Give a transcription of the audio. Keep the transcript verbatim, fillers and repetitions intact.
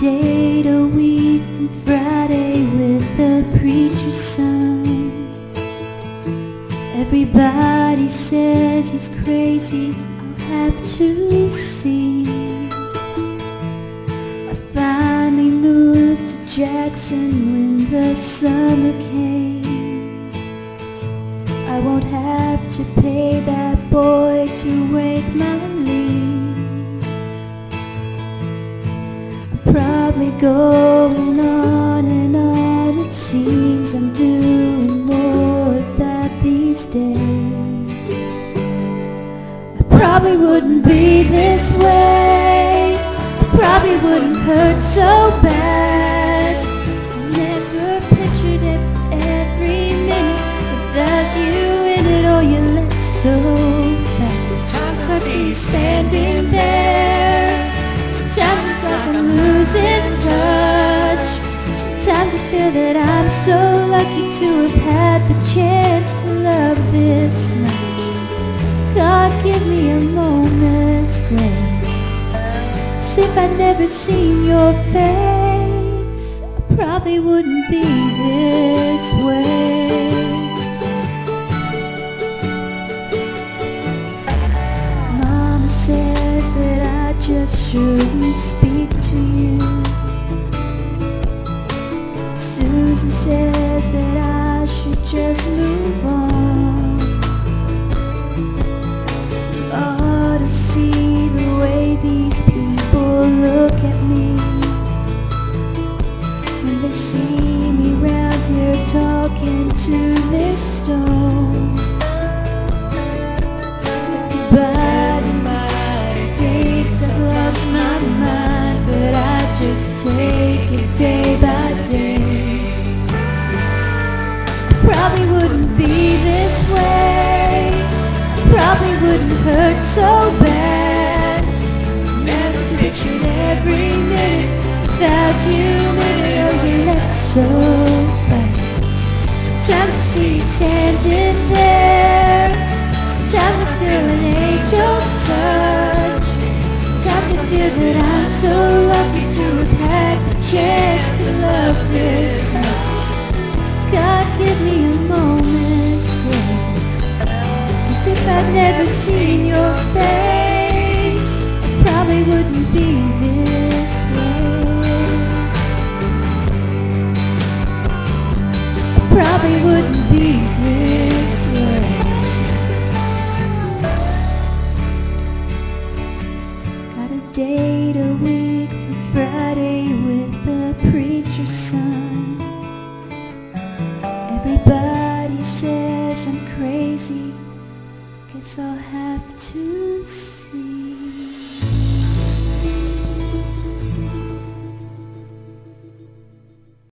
day to week from Friday with the preacher's son. Everybody says he's crazy, I'll have to see. I finally moved to Jackson when the summer came. I won't have to pay that boy to rake my leaves. Probably going on and on. It seems I'm doing more of that these days. I probably wouldn't be this way. I probably wouldn't hurt so bad. I never pictured it every minute without you in it. Oh, you left so fast. Sometimes I see you standing there. Sometimes it's like I'm losing touch. Sometimes I feel that I'm so lucky to have had the chance to love this much. God, give me a moment's grace. 'Cause if I'd never seen your face, I probably wouldn't be this way. Mama says that I just shouldn't speak to you. Susan says that I should just move on. You ought to see the way these people look at me when they see me round here talking to this stone. My mind, but I just take it day by day. Probably wouldn't be this way. Probably wouldn't hurt so bad. Never pictured every minute without you in it. Oh, you left so fast. Sometimes I see you standing there. Sometimes I feel an angel's touch. Sometimes I feel that I'm so lucky to have had the chance to love this much. God, give me a moment's grace. 'Cause if I'd never seen your face, I probably wouldn't be this way. I probably wouldn't be this way. Day to week from Friday with the preacher's son. Everybody says I'm crazy. Guess I'll have to see.